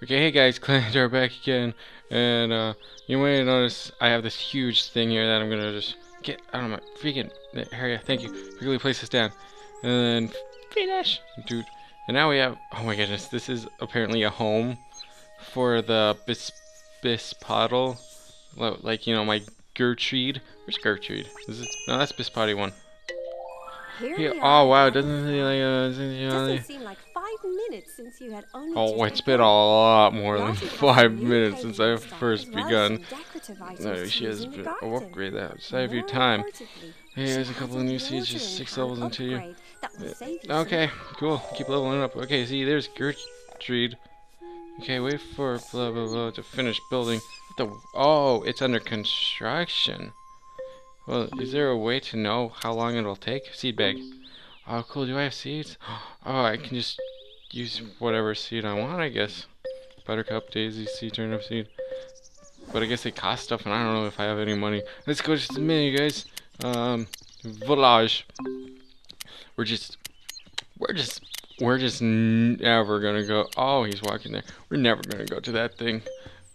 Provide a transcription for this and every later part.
Okay, hey guys, Clandor back again, and you may notice I have this huge thing here that I'm gonna just get out of my freaking area. Thank you. Quickly place this down, and then finish, dude. And now we have. Oh my goodness, this is apparently a home for the Bispottle, like you know my Gertrude. Where's Gertrude? Is it? No, that's Bispotti one. Here oh wow, it doesn't seem like 5 minutes since you had only it's been a lot more than 5 minutes since I've first begun. No, she has been a walk grade that save you time. Here's a couple of new seeds, just 6 levels into you. Okay, cool. Keep leveling up. Okay, see, there's Gertrude. Okay, wait for blah blah blah to finish building. Oh, it's under construction. Well, is there a way to know how long it'll take? Seed bag. Oh, cool. Do I have seeds? Oh, I can just use whatever seed I want, I guess. Buttercup, daisy seed, turnip seed. But I guess they cost stuff, and I don't know if I have any money. Let's go just a minute, you guys. Village. We're just never gonna go. Oh, he's walking there. We're never gonna go to that thing.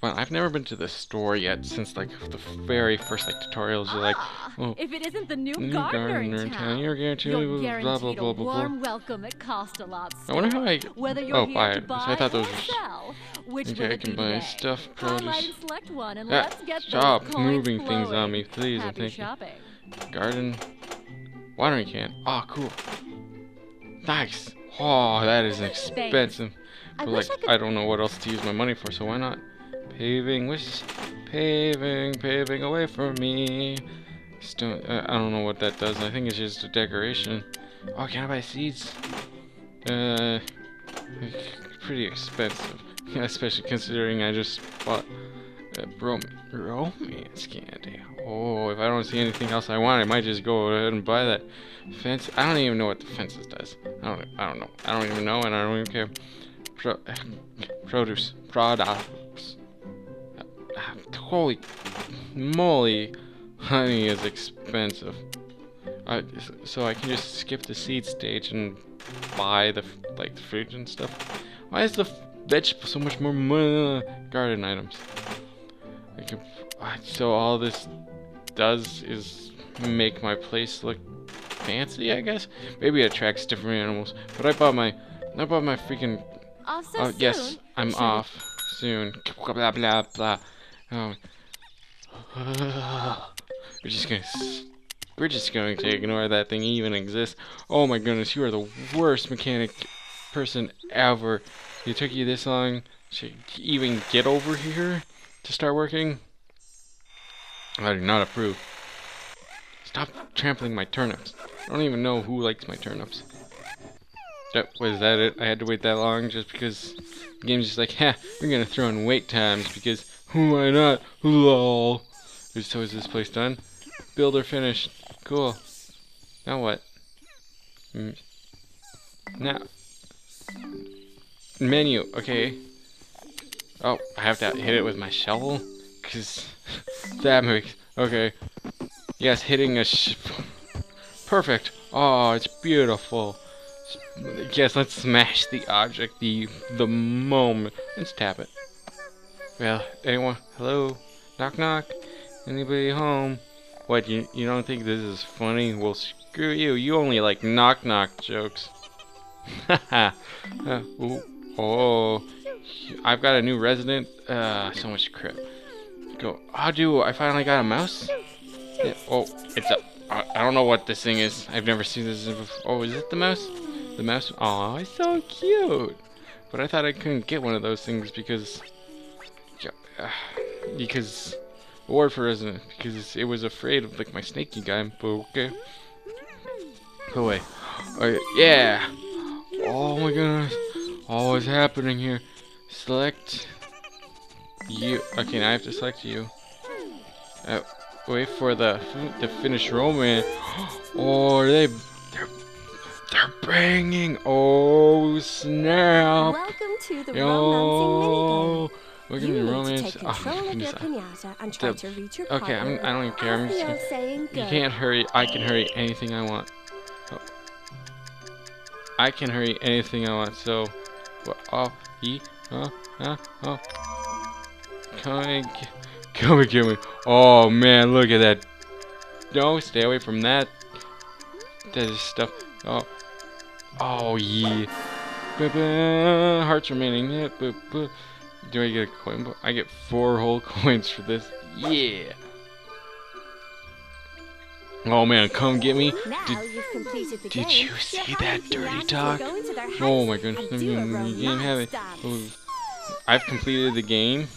Well, I've never been to the store yet since like the very first like tutorials are like, oh, if it isn't the new gardener in town, you're guaranteed blah blah blah blah. Warm welcome at Costa-Lob's. I wonder how I I thought those were okay, I can buy stuff, produce. Stop moving things on me, please. I think garden watering can. Oh, cool. Nice. Oh, that is expensive. But like I don't know what else to use my money for, so why not? Paving, which is paving away from me. Stone, I don't know what that does. I think it's just a decoration. Oh, can I buy seeds? Pretty expensive, especially considering I just bought a romance candy. Oh, if I don't see anything else I want, I might just go ahead and buy that fence. I don't even know what the fences does. I don't know. I don't even know, and I don't even care. Produce. Holy moly, honey is expensive. So I can just skip the seed stage and buy the like the fruit and stuff. Why is the vegetable so much more money? Garden items? So all this does is make my place look fancy, I guess. Maybe it attracts different animals. But I bought my freaking. Yes, I'm off soon. Blah blah blah. We're just going to ignore that thing even exists. Oh my goodness, you are the worst mechanic person ever. It took you this long to even get over here to start working. I do not approve. Stop trampling my turnips. I don't even know who likes my turnips. Was that it? I had to wait that long just because the game's just like, ha, we're gonna throw in wait times because why not? LOL. So is this place done? Builder finished. Cool. Now what? Now. Menu. Okay. Oh, I have to hit it with my shovel? Because that makes... Okay. Yes, hitting a... Perfect. Oh, it's beautiful. Yes, let's smash the object the moment. Let's tap it. Well, anyone? Hello? Knock knock? Anybody home? What, you don't think this is funny? Well, screw you. You only like knock knock jokes. Haha. Oh. I've got a new resident. So much crap. Go. Oh, dude, I finally got a mouse? Yeah. Oh, it's a... I don't know what this thing is. I've never seen this before. Oh, is it the mouse? The mouse? Aw, it's so cute. But I thought I couldn't get one of those things because or for resident because it was afraid of like my snaky guy. But okay, go away. Okay, yeah. Oh my goodness. Oh, what's happening here? Select you. Okay, now I have to select you. Wait for the finished romance. Oh, they're banging. Oh snap! Welcome to the romance. Okay, I don't even care. You can't hurry. I can hurry anything I want. Oh. I can hurry anything I want. So, oh, Oh. Come and kill me. Oh man, look at that. No, stay away from that. That is stuff. Oh. Oh yeah. Hearts remaining. Do I get a coin? I get 4 whole coins for this. Yeah. Oh man, come get me. Did you see that dirty talk? Oh my goodness. You didn't have it. Oh, I've completed the game.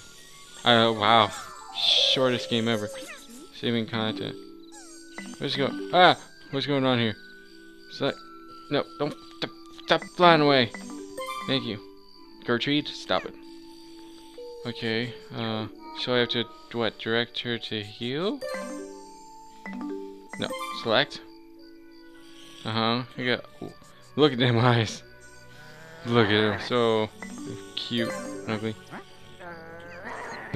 Wow. Shortest game ever. Saving content. What's going on here? No, don't stop flying away. Thank you. Gertrude, stop it. Okay, so I have to, what, direct her to heal? No, select. You got, ooh, look at them eyes. Look at them, so cute and ugly.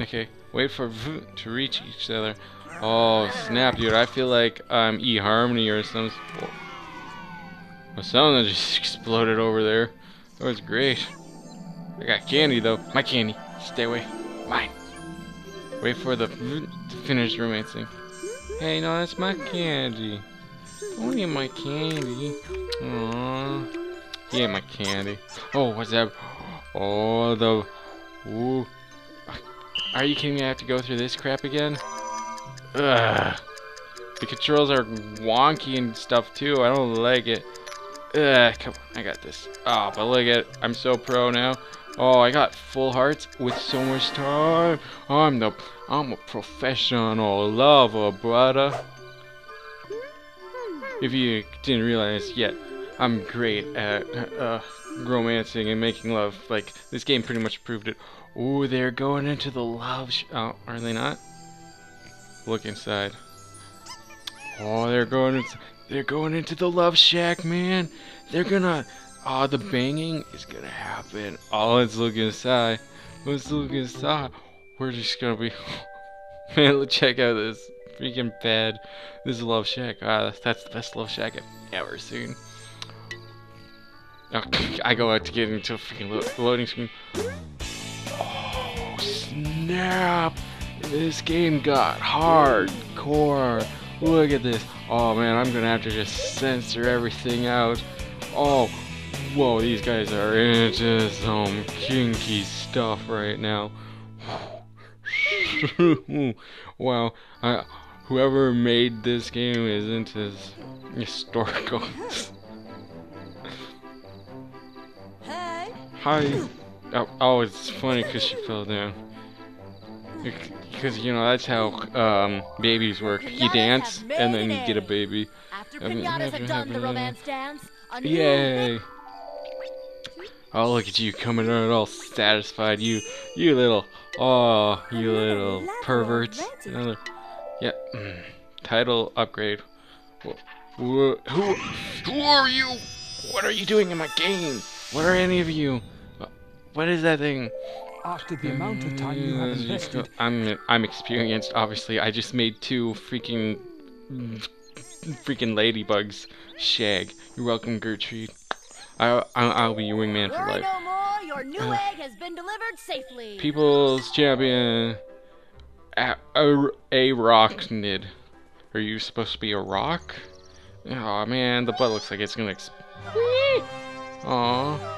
Okay, wait for V to reach each other. Oh, snap, dude, I feel like I'm E Harmony or something. Well, something just exploded over there. That was great. I got candy, though. My candy. Stay away. Mine. Wait for the V to finish romancing. Hey, no, that's my candy. Don't eat my candy. Aww. Yeah, my candy. Oh, what's that? Oh, the... Ooh. Are you kidding me? I have to go through this crap again? Ugh. The controls are wonky and stuff, too. I don't like it. Ugh, come on. I got this. Oh, but look at it. I'm so pro now. Oh, I got full hearts with so much time. I'm a professional lover, brother. If you didn't realize yet, I'm great at romancing and making love. Like, this game pretty much proved it. Ooh, they're going into the love shack. Oh, are they not? Look inside. Oh, they're going into the love shack, man. They're gonna... Oh, the banging is gonna happen. Oh, let's look inside. Let's look inside. We're just gonna be... Man, let's check out this freaking bed. This is Love Shack. That's the best Love Shack I've ever seen. Oh, I go out to get into a freaking loading screen. Oh, snap! This game got hardcore. Look at this. Oh, man, I'm gonna have to just censor everything out. Oh, whoa, these guys are into some kinky stuff right now. Wow, whoever made this game is into historical. Hi. Hi. Oh, it's funny because she fell down. Because, you know, that's how babies work. You dance, and then you get a baby. After piñatas have done the romance dance, yay! Oh, look at you coming out all satisfied, you little, oh, you little perverts. Another, yeah, title upgrade. Who are you? What are you doing in my game? What are any of you? What is that thing? After the amount of time you have invested, I'm experienced, obviously. I just made 2 freaking ladybugs shag. You're welcome, Gertrude. I'll be your wingman for life. No more. Your new egg has been delivered safely. People's champion a rocknid. Are you supposed to be a rock? Oh man, the butt looks like it's gonna explode. Aww.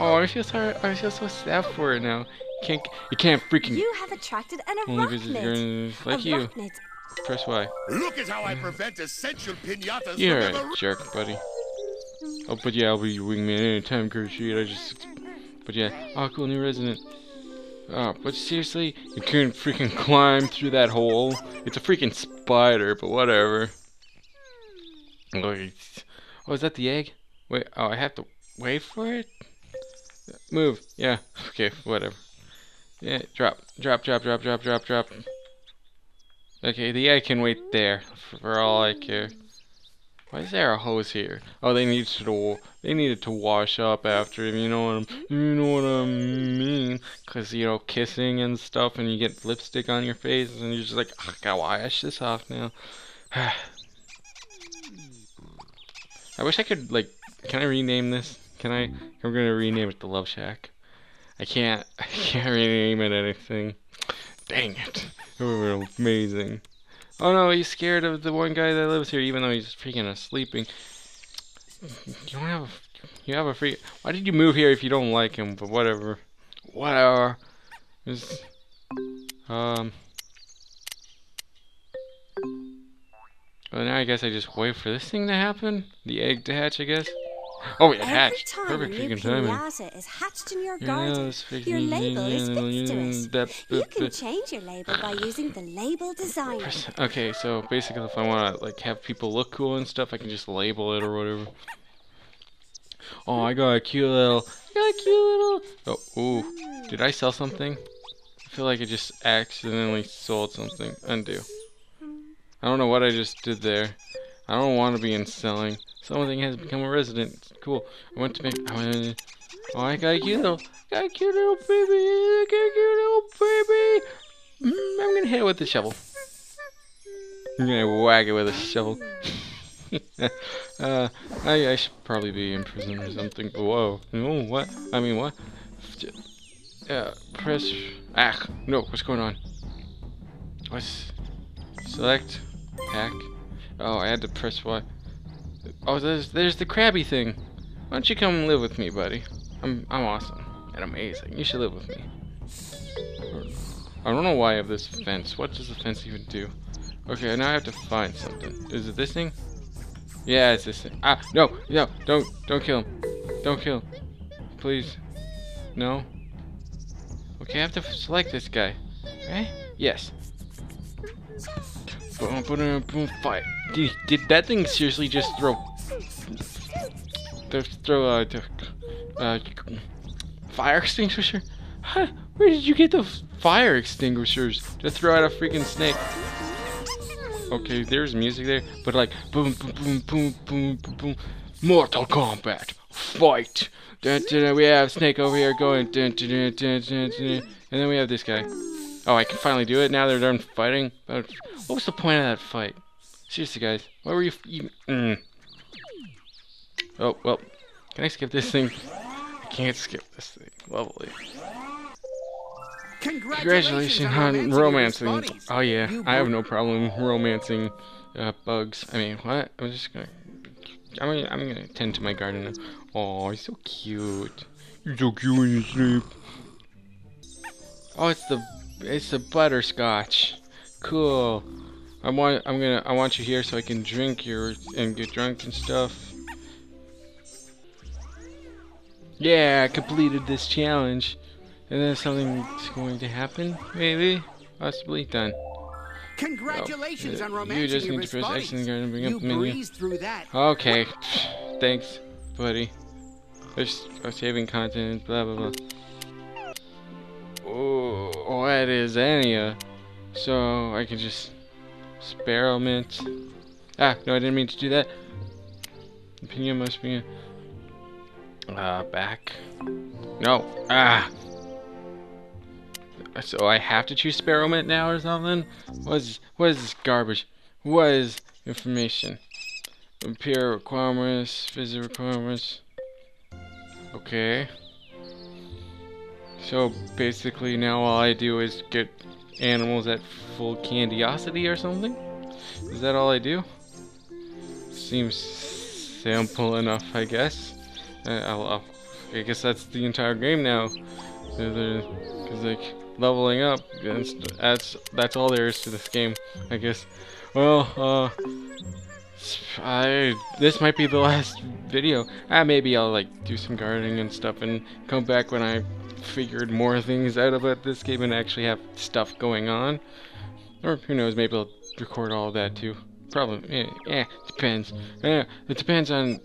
Oh, I feel sorry. I feel so sad for it now. You can't freaking. You have attracted an arachnid. Like you. Press Y. Look at how I prevent essential piñatas. You're a jerk, buddy. Oh, but yeah, I'll be your wingman anytime, Gertrude. But yeah, oh, cool new resident. Oh, but seriously, you couldn't freaking climb through that hole. It's a freaking spider, but whatever. Oh, is that the egg? Wait. Oh, I have to wait for it. Move. Yeah. Okay. Whatever. Yeah. Drop. Drop. Drop. Drop. Drop. Drop. Drop. Okay. The egg can wait there for all I care. Why is there a hose here? Oh, they needed to wash up after him. You know what I mean? 'Cause you know kissing and stuff, and you get lipstick on your face, and you're just like, oh, gotta wash this off now. I wish I could like. Can I rename this? I'm gonna rename it the Love Shack. I can't really aim at anything. Dang it. They were amazing. Oh no, he's scared of the one guy that lives here, even though he's freaking sleeping. You have a free... Why did you move here if you don't like him? But whatever. Whatever. Just, well, now I guess I just wait for this thing to happen. The egg to hatch, I guess. Oh, it hatched. Perfect freaking timing. Is hatched in your garden, your label is fixed to us. You can change your label by using the label designer. Okay, so basically if I want to like have people look cool and stuff, I can just label it or whatever. Oh, I got a cute little... Oh, ooh. Did I sell something? I feel like I just accidentally sold something. Undo. I don't know what I just did there. I don't want to be in selling. Something has become a resident. Cool. I got a cute little... I got a cute little baby! I'm gonna hit it with the shovel. I'm gonna whack it with a shovel. I should probably be in prison or something. Whoa. No, what? I mean, what? Press... Ah! No, what's going on? What's... Select... Hack... Oh, I had to press Y. Oh, there's the crabby thing. Why don't you come live with me, buddy? I'm awesome and amazing. You should live with me. I don't know why I have this fence. What does the fence even do? Okay, now I have to find something. Is it this thing? Yeah, it's this thing. Ah, no, don't kill him. Don't kill him. Please. No. Okay, I have to select this guy. Okay? Yes. Boom, fight. Did that thing seriously just throw fire extinguisher? Huh? Where did you get the fire extinguishers to throw at a freaking snake? Okay, there's music there, but like boom, boom, boom, boom, boom, boom, boom. Mortal Kombat, fight! Dun, dun, dun, we have Snake over here going, dun, dun, dun, dun, dun, dun, and then we have this guy. Oh, I can finally do it now. They're done fighting. What was the point of that fight? Seriously, guys, why were you? Oh well. Can I skip this thing? I can't skip this thing. Lovely. Congratulations on romancing. Oh yeah, I have no problem romancing bugs. I mean, what? I'm gonna tend to my garden now. Oh, he's so cute. You're so cute when you sleep. Oh, it's the butterscotch. Cool. I want you here so I can drink and get drunk and stuff. Yeah, I completed this challenge. And then something's going to happen, maybe? Possibly done. Congratulations on romancing. You just need to press X in the garden and bring up the menu. Through that. Okay. Thanks, buddy. There's saving content, blah blah blah. Oh, what is Anya? So I can just Sparrow mint. Ah, no, I didn't mean to do that. Opinion must be back. No. Ah. So I have to choose Sparrow mint now or something? What is this garbage? What is information? Peer requirements, visit requirements. Okay. So basically now all I do is get animals at full candiosity or something? Is that all I do? Seems simple enough, I guess. I guess that's the entire game now. Because like leveling up, that's all there is to this game, I guess. Well, this might be the last video. Maybe I'll like do some gardening and stuff and come back when I figured more things out about this game and actually have stuff going on. Or who knows, maybe I'll record all of that too. Probably. Depends. It depends on...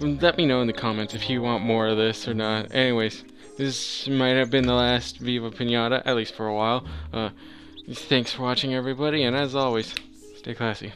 let me know in the comments if you want more of this or not. Anyways, this might have been the last Viva Piñata, at least for a while. Thanks for watching, everybody, and as always, stay classy.